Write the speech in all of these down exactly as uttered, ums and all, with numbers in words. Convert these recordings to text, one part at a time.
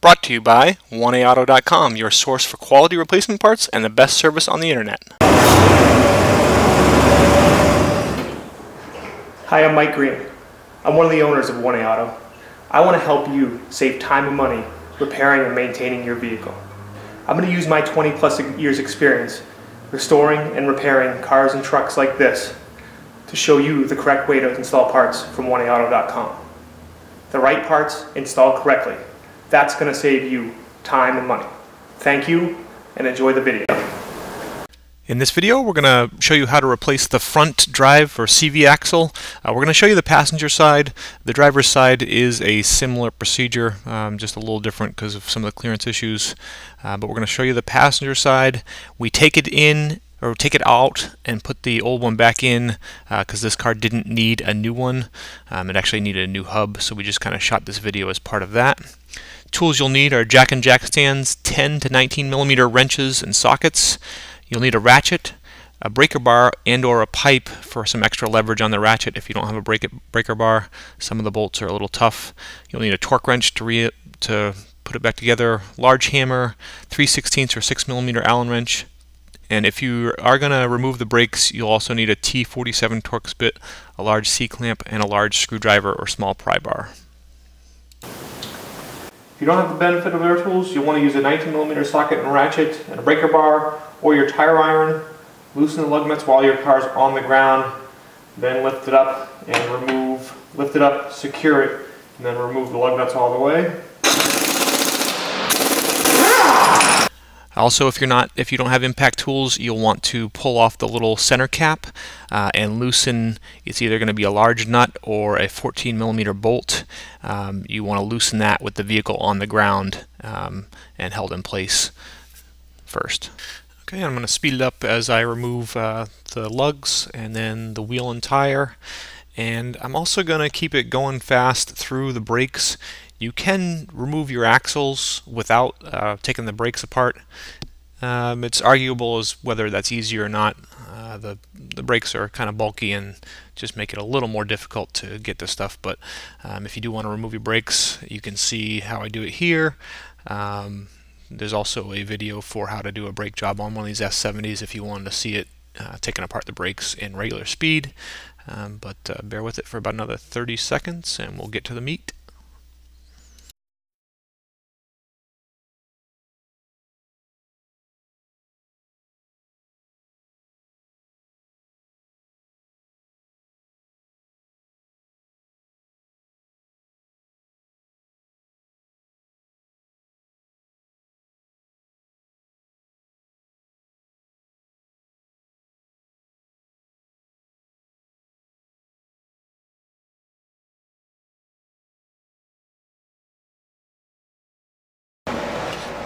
Brought to you by one A auto dot com, your source for quality replacement parts and the best service on the internet. Hi, I'm Mike Green. I'm one of the owners of one A Auto. I want to help you save time and money repairing and maintaining your vehicle. I'm going to use my twenty plus years experience restoring and repairing cars and trucks like this to show you the correct way to install parts from one A auto dot com. The right parts installed correctly. That's going to save you time and money. Thank you and enjoy the video. In this video, we're going to show you how to replace the front drive or C V axle. Uh, we're going to show you the passenger side. The driver's side is a similar procedure, um, just a little different because of some of the clearance issues. Uh, but we're going to show you the passenger side. We take it in, or take it out and put the old one back in because uh, this car didn't need a new one. Um, it actually needed a new hub, so we just kind of shot this video as part of that. Tools you'll need are jack and jack stands, ten to nineteen millimeter wrenches and sockets. You'll need a ratchet, a breaker bar, and or a pipe for some extra leverage on the ratchet if you don't have a break breaker bar. Some of the bolts are a little tough. You'll need a torque wrench to, re to put it back together, large hammer, three sixteenths or six millimeter Allen wrench. And if you are going to remove the brakes, you'll also need a T forty-seven Torx bit, a large C-clamp, and a large screwdriver or small pry bar. If you don't have the benefit of their tools, you'll want to use a nineteen millimeter socket and ratchet and a breaker bar or your tire iron. Loosen the lug nuts while your car's on the ground, then lift it up and remove, lift it up, secure it, and then remove the lug nuts all the way. Also, if you're not, if you don't have impact tools, you'll want to pull off the little center cap uh, and loosen. It's either going to be a large nut or a fourteen millimeter bolt. Um, you want to loosen that with the vehicle on the ground um, and held in place first. Okay, I'm going to speed it up as I remove uh, the lugs and then the wheel and tire. And I'm also going to keep it going fast through the brakes. You can remove your axles without uh, taking the brakes apart. Um, it's arguable as whether that's easy or not. Uh, the, the brakes are kind of bulky and just make it a little more difficult to get to stuff, but um, if you do want to remove your brakes, you can see how I do it here. Um, there's also a video for how to do a brake job on one of these S seventies if you wanted to see it uh, taking apart the brakes in regular speed, um, but uh, bear with it for about another thirty seconds and we'll get to the meat.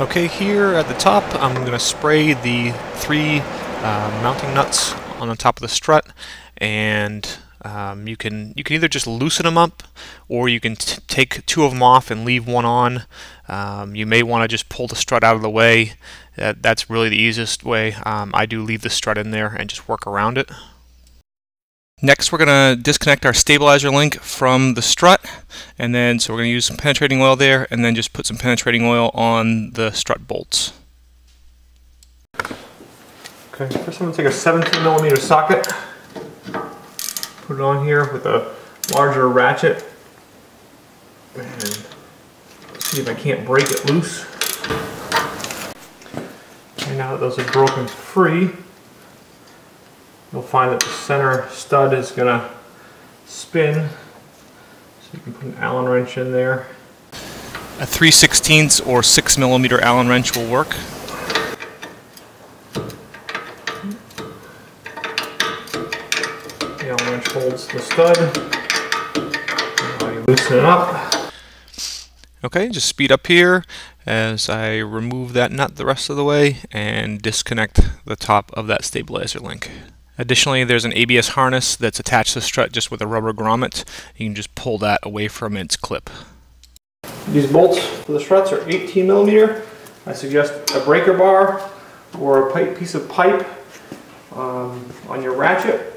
Okay, here at the top, I'm going to spray the three uh, mounting nuts on the top of the strut, and um, you can you can either just loosen them up, or you can t take two of them off and leave one on. Um, you may want to just pull the strut out of the way. That, that's really the easiest way. Um, I do leave the strut in there and just work around it. Next, we're going to disconnect our stabilizer link from the strut, and then so we're going to use some penetrating oil there and then just put some penetrating oil on the strut bolts. Okay, first I'm going to take a seventeen millimeter socket, put it on here with a larger ratchet, and see if I can't break it loose. And now that those are broken free, you'll find that the center stud is going to spin, so you can put an Allen wrench in there. A three sixteenths or six millimeter Allen wrench will work. The Allen wrench holds the stud, now you loosen it up. Okay, just speed up here as I remove that nut the rest of the way and disconnect the top of that stabilizer link. Additionally, there's an A B S harness that's attached to the strut just with a rubber grommet. You can just pull that away from its clip. These bolts for the struts are eighteen millimeter. I suggest a breaker bar or a pipe, piece of pipe um, on your ratchet.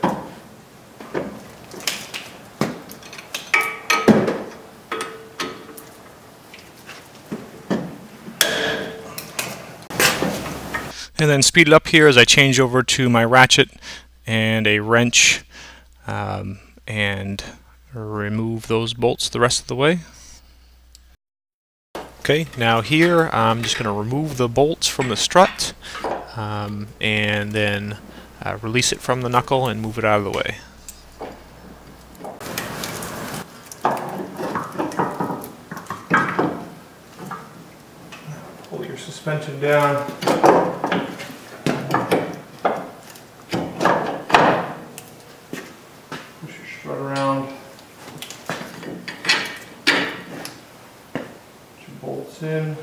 and then speed it up here as I change over to my ratchet and a wrench um, and remove those bolts the rest of the way. Okay, now here I'm just going to remove the bolts from the strut um, and then uh, release it from the knuckle and move it out of the way. Pull your suspension down. Push your strut around. Bolts in.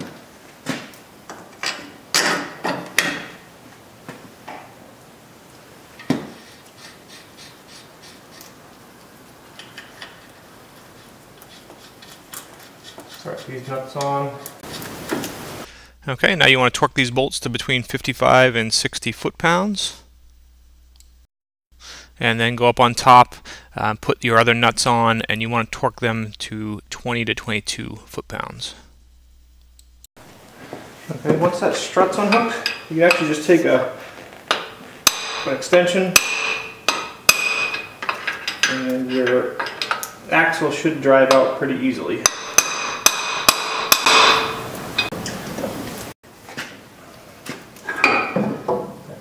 Start these nuts on. Okay, now you want to torque these bolts to between fifty-five and sixty foot-pounds. And then go up on top, uh, put your other nuts on, and you want to torque them to twenty to twenty-two foot-pounds. Okay, once that strut's unhooked, you can actually just take a, an extension and your axle should drive out pretty easily. You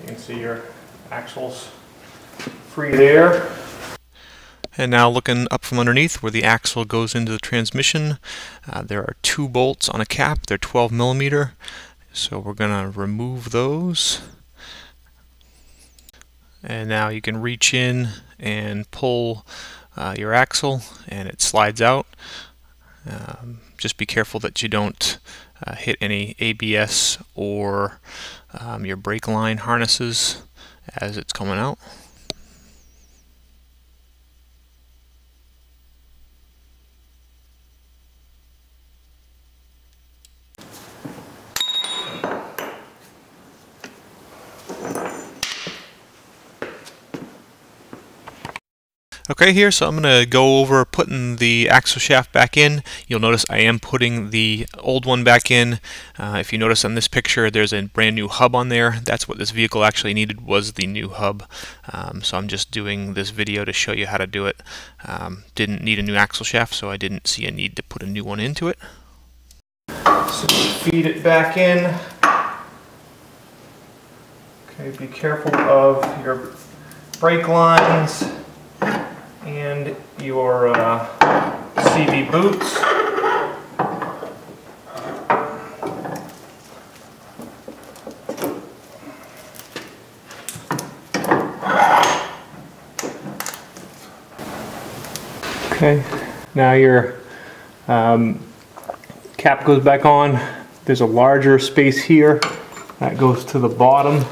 can see your axle's free there. And now looking up from underneath where the axle goes into the transmission, uh, there are two bolts on a cap. They're twelve millimeter, so we're going to remove those. And now you can reach in and pull uh, your axle and it slides out. Um, just be careful that you don't uh, hit any A B S or um, your brake line harnesses as it's coming out. Okay, here, so I'm going to go over putting the axle shaft back in. You'll notice I am putting the old one back in. Uh, if you notice on this picture, there's a brand new hub on there. That's what this vehicle actually needed, was the new hub. Um, so I'm just doing this video to show you how to do it. Um, didn't need a new axle shaft, so I didn't see a need to put a new one into it. So feed it back in. Okay, be careful of your brake lines and your uh, C V boots. Okay, now your um, cap goes back on. There's a larger space here that goes to the bottom.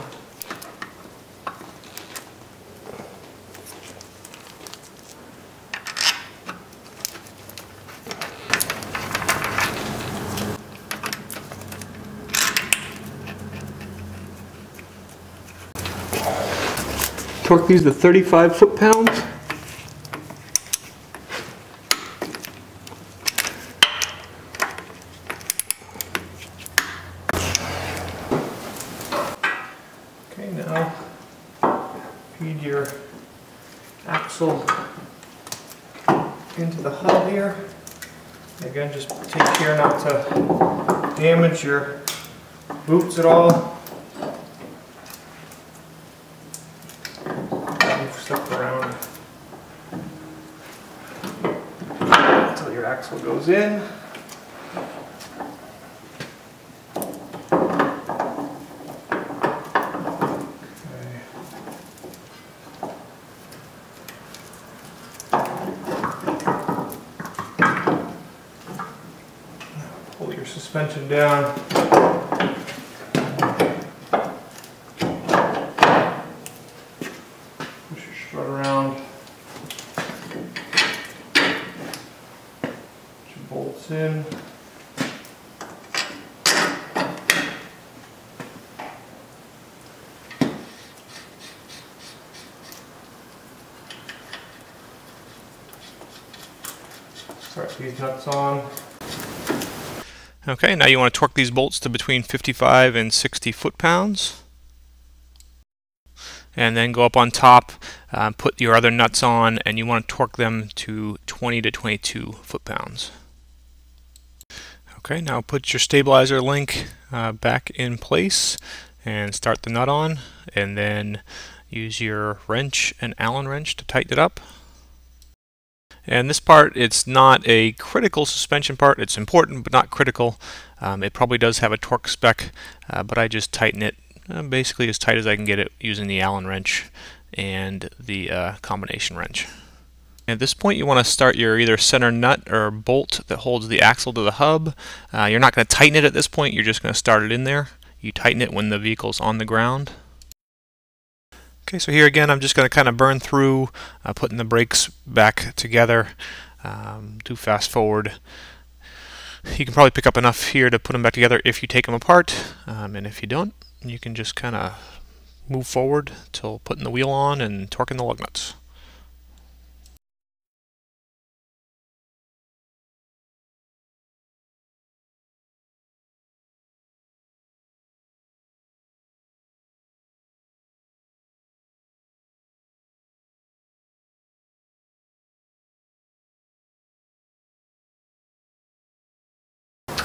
Torque these to thirty-five foot-pounds. Okay, now feed your axle into the hub here. Again, just take care not to damage your boots at all. Stuff around until your axle goes in. Okay. Pull your suspension down. Bolts in. Start these nuts on. Okay, now you want to torque these bolts to between fifty-five and sixty foot-pounds. and then go up on top, um, put your other nuts on, and you want to torque them to twenty to twenty-two foot-pounds. Okay, now put your stabilizer link uh, back in place and start the nut on, and then use your wrench and Allen wrench to tighten it up. And this part, it's not a critical suspension part. It's important, but not critical. Um, it probably does have a torque spec, uh, but I just tighten it uh, basically as tight as I can get it using the Allen wrench and the uh, combination wrench. At this point, you want to start your either center nut or bolt that holds the axle to the hub. Uh, you're not going to tighten it at this point. You're just going to start it in there. You tighten it when the vehicle's on the ground. Okay, so here again, I'm just going to kind of burn through, uh, putting the brakes back together. Um, do fast forward. You can probably pick up enough here to put them back together if you take them apart, um, and if you don't, you can just kind of move forward till putting the wheel on and torquing the lug nuts.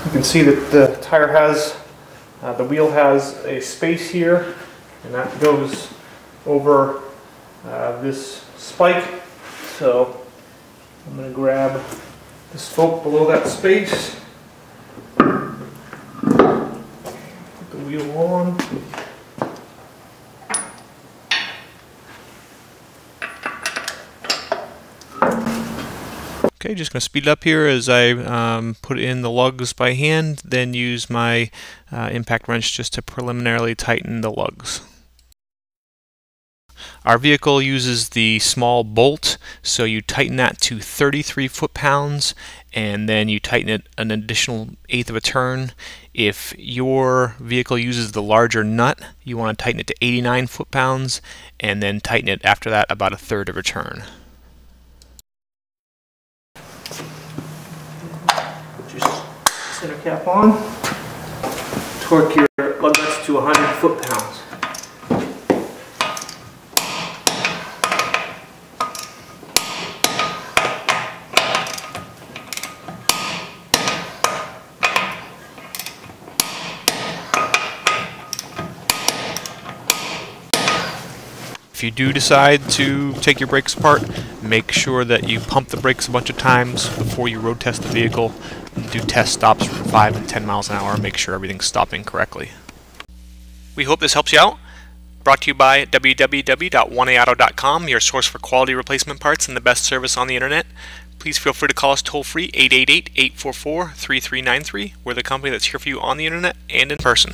You can see that the tire has, uh, the wheel has a space here, and that goes over uh, this spike. So I'm going to grab the spoke below that space, put the wheel on. Okay, just going to speed it up here as I um, put in the lugs by hand, then use my uh, impact wrench just to preliminarily tighten the lugs. Our vehicle uses the small bolt, so you tighten that to thirty-three foot-pounds, and then you tighten it an additional eighth of a turn. If your vehicle uses the larger nut, you want to tighten it to eighty-nine foot-pounds, and then tighten it after that about a third of a turn. Center cap on, torque your lug nuts to one hundred foot-pounds. If you do decide to take your brakes apart, make sure that you pump the brakes a bunch of times before you road test the vehicle. Do test stops from five and ten miles an hour. Make sure everything's stopping correctly. We hope this helps you out. Brought to you by w w w dot one A auto dot com, your source for quality replacement parts and the best service on the internet. Please feel free to call us toll free, eight eight eight, eight four four, three three nine three. We're the company that's here for you on the internet and in person.